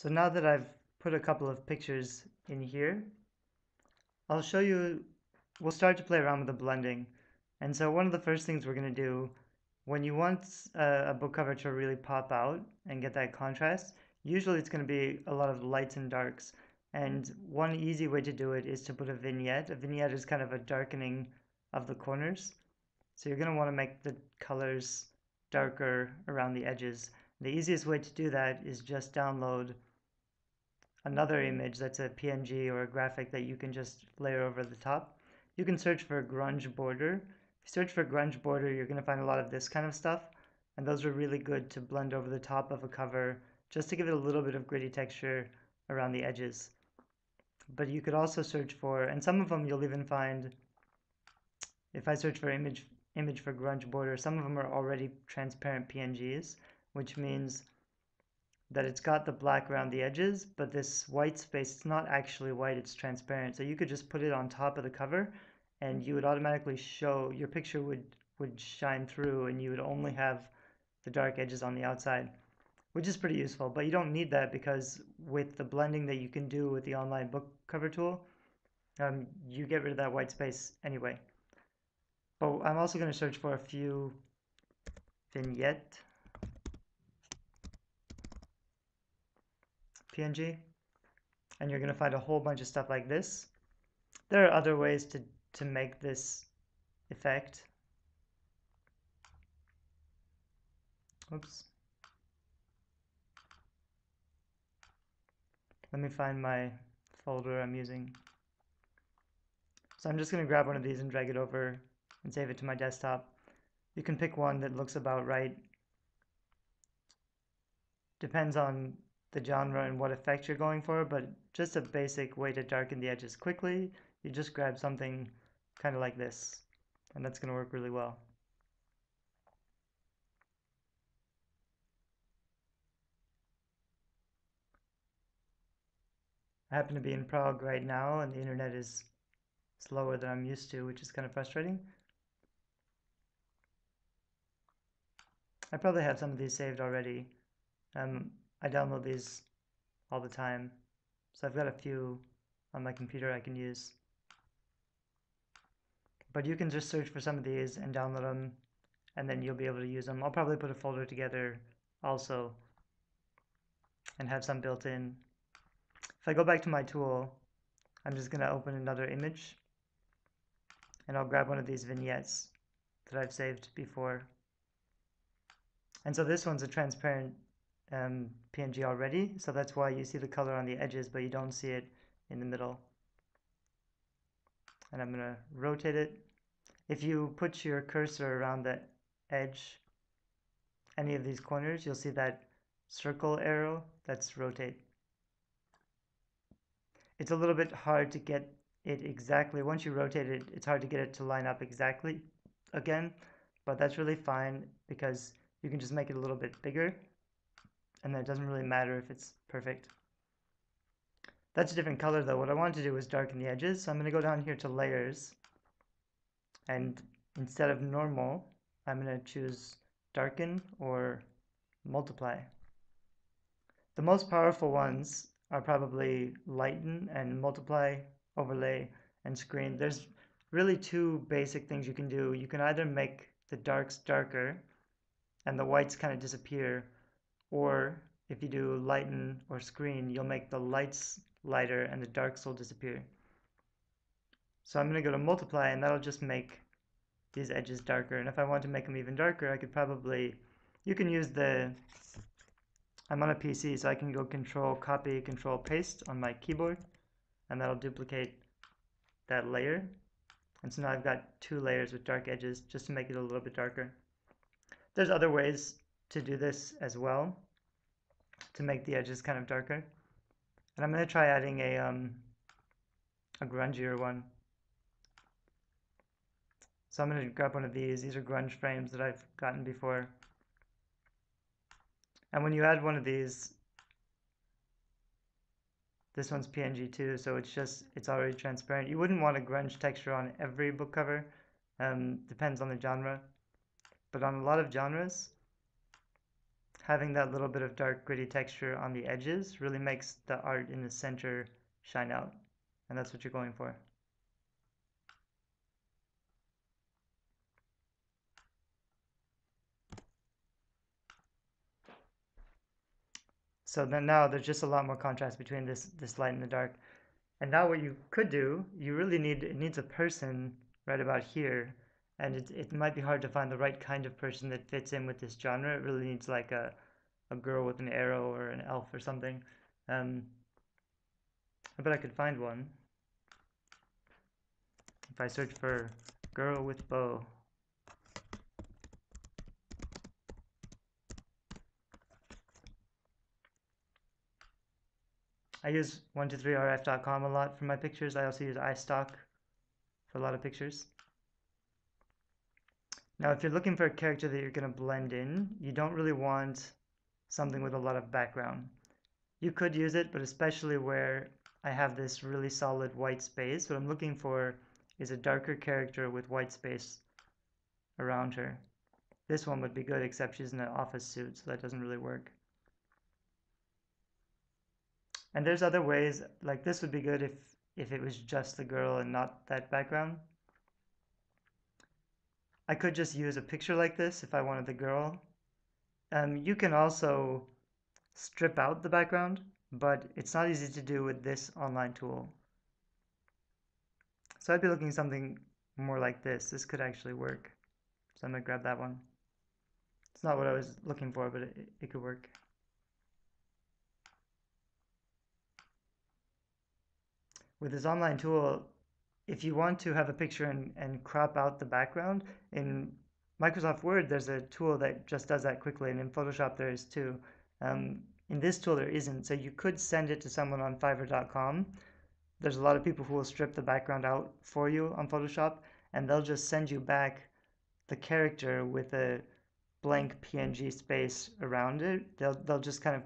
So now that I've put a couple of pictures in here, I'll show you, we'll start to play around with the blending. And so one of the first things we're going to do when you want a book cover to really pop out and get that contrast, usually it's going to be a lot of lights and darks. And one easy way to do it is to put a vignette. A vignette is kind of a darkening of the corners. So you're going to want to make the colors darker around the edges. The easiest way to do that is just download another image that's a PNG or a graphic that you can just layer over the top. You can search for grunge border. If you search for grunge border, you're going to find a lot of this kind of stuff. And those are really good to blend over the top of a cover just to give it a little bit of gritty texture around the edges. But you could also search for, and some of them you'll even find, if I search for image for grunge border, some of them are already transparent PNGs, which means that it's got the black around the edges, but this white space, it's not actually white, it's transparent. So you could just put it on top of the cover and you would automatically show, your picture would shine through and you would only have the dark edges on the outside, which is pretty useful. But you don't need that because with the blending that you can do with the online book cover tool, you get rid of that white space anyway. But I'm also going to search for a few vignette PNG, and you're going to find a whole bunch of stuff like this. There are other ways to make this effect. Oops. Let me find my folder I'm using. So I'm just going to grab one of these and drag it over and save it to my desktop. You can pick one that looks about right. Depends on the genre and what effect you're going for, but just a basic way to darken the edges quickly, you just grab something kind of like this, and that's going to work really well. I happen to be in Prague right now, and the internet is slower than I'm used to, which is kind of frustrating. I probably have some of these saved already. I download these all the time, so I've got a few on my computer I can use. But you can just search for some of these and download them, and then you'll be able to use them. I'll probably put a folder together also and have some built in. If I go back to my tool, I'm just going to open another image, and I'll grab one of these vignettes that I've saved before. And so this one's a transparent PNG already, so that's why you see the color on the edges but you don't see it in the middle. And I'm going to rotate it. If you put your cursor around the edge, any of these corners, you'll see that circle arrow, that's rotate. It's a little bit hard to get it exactly, once you rotate it, it's hard to get it to line up exactly again, but that's really fine because you can just make it a little bit bigger. And that doesn't really matter if it's perfect. That's a different color though. What I wanted to do was darken the edges. So I'm going to go down here to layers. And instead of normal, I'm going to choose darken or multiply. The most powerful ones are probably lighten and multiply, overlay, and screen. There's really two basic things you can do. You can either make the darks darker and the whites kind of disappear, or if you do lighten or screen, you'll make the lights lighter and the darks will disappear. So I'm going to go to multiply and that'll just make these edges darker. And if I want to make them even darker, I could probably, you can use the, I'm on a PC, so I can go control copy, control paste on my keyboard, and that'll duplicate that layer. And so now I've got two layers with dark edges just to make it a little bit darker. There's other ways to do this as well, to make the edges kind of darker. And I'm going to try adding a grungier one. So I'm going to grab one of these. These are grunge frames that I've gotten before. And when you add one of these, this one's PNG too, so it's just, it's already transparent. You wouldn't want a grunge texture on every book cover. Depends on the genre. But on a lot of genres, having that little bit of dark gritty texture on the edges really makes the art in the center shine out, and that's what you're going for. So then now there's just a lot more contrast between this light and the dark. And now what you could do, you really need, it needs a person right about here. And it might be hard to find the right kind of person that fits in with this genre. It really needs like a girl with an arrow or an elf or something. I bet I could find one. If I search for girl with bow. I use 123rf.com a lot for my pictures. I also use iStock for a lot of pictures. Now, if you're looking for a character that you're going to blend in, you don't really want something with a lot of background. You could use it, but especially where I have this really solid white space, what I'm looking for is a darker character with white space around her. This one would be good, except she's in an office suit, so that doesn't really work. And there's other ways, like this would be good if it was just the girl and not that background. I could just use a picture like this if I wanted the girl. You can also strip out the background, but it's not easy to do with this online tool. So I'd be looking something more like this. This could actually work. So I'm going to grab that one. It's not what I was looking for, but it could work. With this online tool, if you want to have a picture and crop out the background, in Microsoft Word there's a tool that just does that quickly, and in Photoshop there is too. In this tool there isn't, so you could send it to someone on fiverr.com. There's a lot of people who will strip the background out for you on Photoshop, and they'll just send you back the character with a blank PNG space around it. They'll just kind of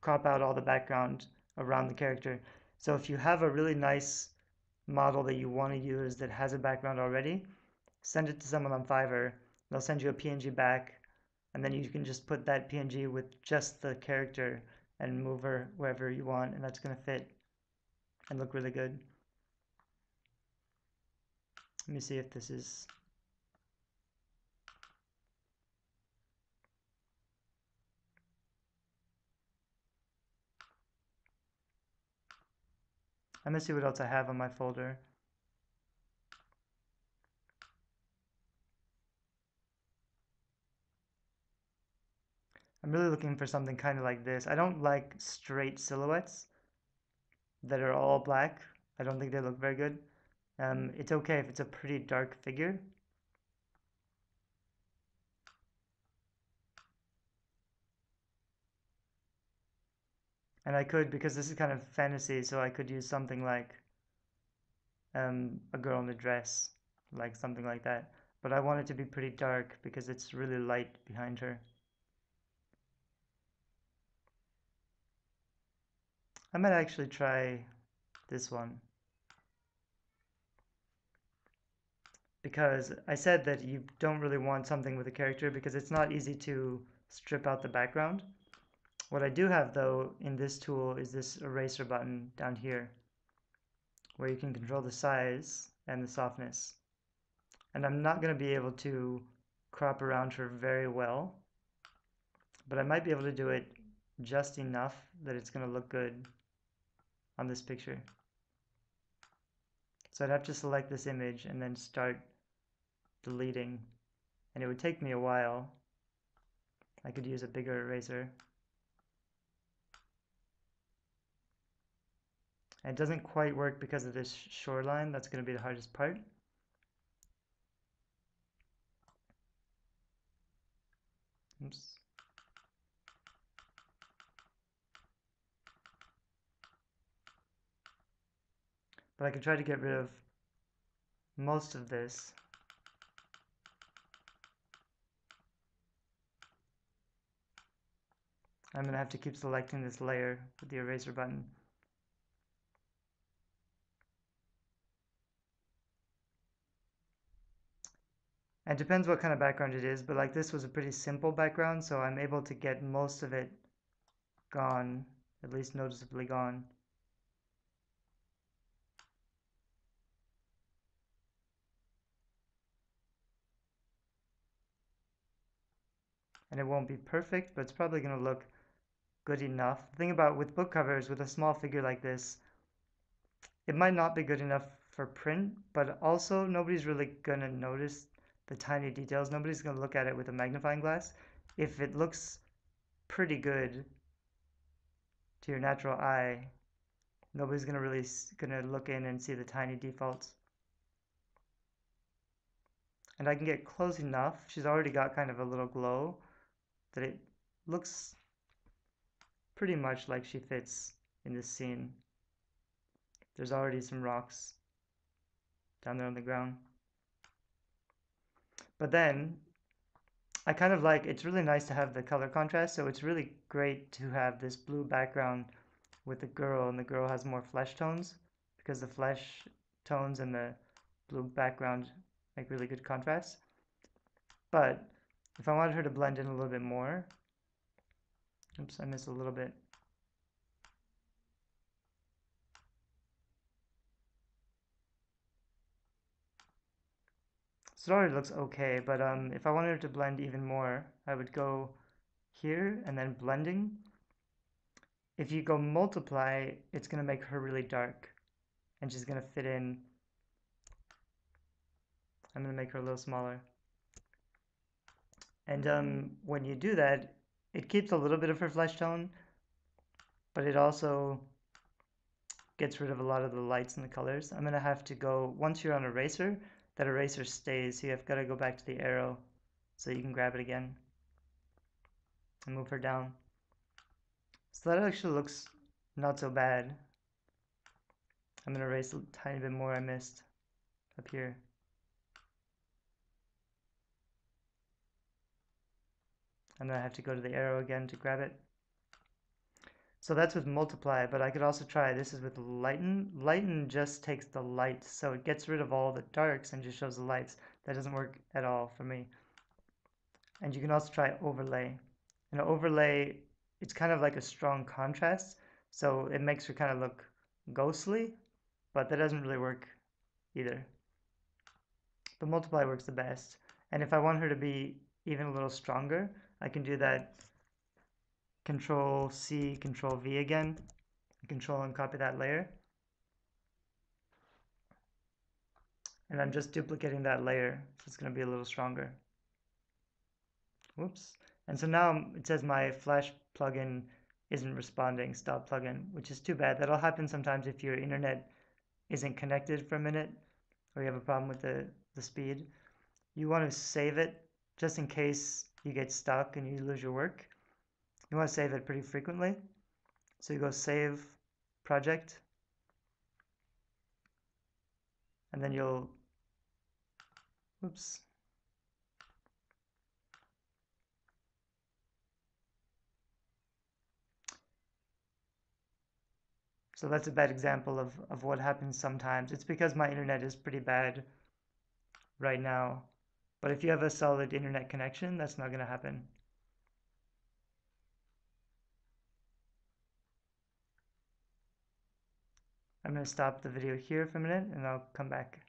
crop out all the background around the character. So if you have a really nice model that you want to use that has a background already, send it to someone on Fiverr. They'll send you a PNG back, and then you can just put that PNG with just the character and move her wherever you want, and that's going to fit and look really good. Let me see if this is... I'm going to see what else I have on my folder. I'm really looking for something kind of like this. I don't like straight silhouettes that are all black. I don't think they look very good. It's okay if it's a pretty dark figure. And I could, because this is kind of fantasy, so I could use something like a girl in a dress, like something like that. But I want it to be pretty dark because it's really light behind her. I might actually try this one. Because I said that you don't really want something with a character because it's not easy to strip out the background. What I do have, though, in this tool is this eraser button down here where you can control the size and the softness. And I'm not going to be able to crop around her very well, but I might be able to do it just enough that it's going to look good on this picture. So I'd have to select this image and then start deleting, and it would take me a while. I could use a bigger eraser. It doesn't quite work because of this shoreline. That's going to be the hardest part. Oops. But I can try to get rid of most of this. I'm going to have to keep selecting this layer with the eraser button. It depends what kind of background it is, but like this was a pretty simple background, so I'm able to get most of it gone, at least noticeably gone. And it won't be perfect, but it's probably going to look good enough. The thing about with book covers, with a small figure like this, it might not be good enough for print, but also nobody's really going to notice the tiny details. Nobody's going to look at it with a magnifying glass. If it looks pretty good to your natural eye, nobody's going to really look in and see the tiny defaults. And I can get close enough. She's already got kind of a little glow that it looks pretty much like she fits in this scene. There's already some rocks down there on the ground. But then I kind of like, it's really nice to have the color contrast, so it's really great to have this blue background with the girl, and the girl has more flesh tones because the flesh tones and the blue background make really good contrast. But if I wanted her to blend in a little bit more, oops, I missed a little bit. So it already looks okay, but if I wanted her to blend even more, I would go here and then blending. If you go multiply, it's going to make her really dark, and she's going to fit in. I'm going to make her a little smaller. And when you do that, it keeps a little bit of her flesh tone, but it also gets rid of a lot of the lights and the colors. I'm going to have to go, once you're on eraser, that eraser stays, so you've got to go back to the arrow so you can grab it again and move her down. So that actually looks not so bad. I'm going to erase a tiny bit more I missed up here. And then I have to go to the arrow again to grab it. So that's with multiply, but I could also try, this is with lighten. Lighten just takes the light, so it gets rid of all the darks and just shows the lights. That doesn't work at all for me. And you can also try overlay. And overlay, it's kind of like a strong contrast, so it makes her kind of look ghostly, but that doesn't really work either. But multiply works the best. And if I want her to be even a little stronger, I can do that Control C, Control V again, Control and copy that layer. And I'm just duplicating that layer, so it's going to be a little stronger. Whoops. And so now it says my Flash plugin isn't responding, stop plugin, which is too bad. That'll happen sometimes if your internet isn't connected for a minute or you have a problem with the speed. You want to save it just in case you get stuck and you lose your work. You want to save it pretty frequently. So you go save project, and then you'll, oops. So that's a bad example of what happens sometimes. It's because my internet is pretty bad right now. But if you have a solid internet connection, that's not going to happen. I'm going to stop the video here for a minute and I'll come back.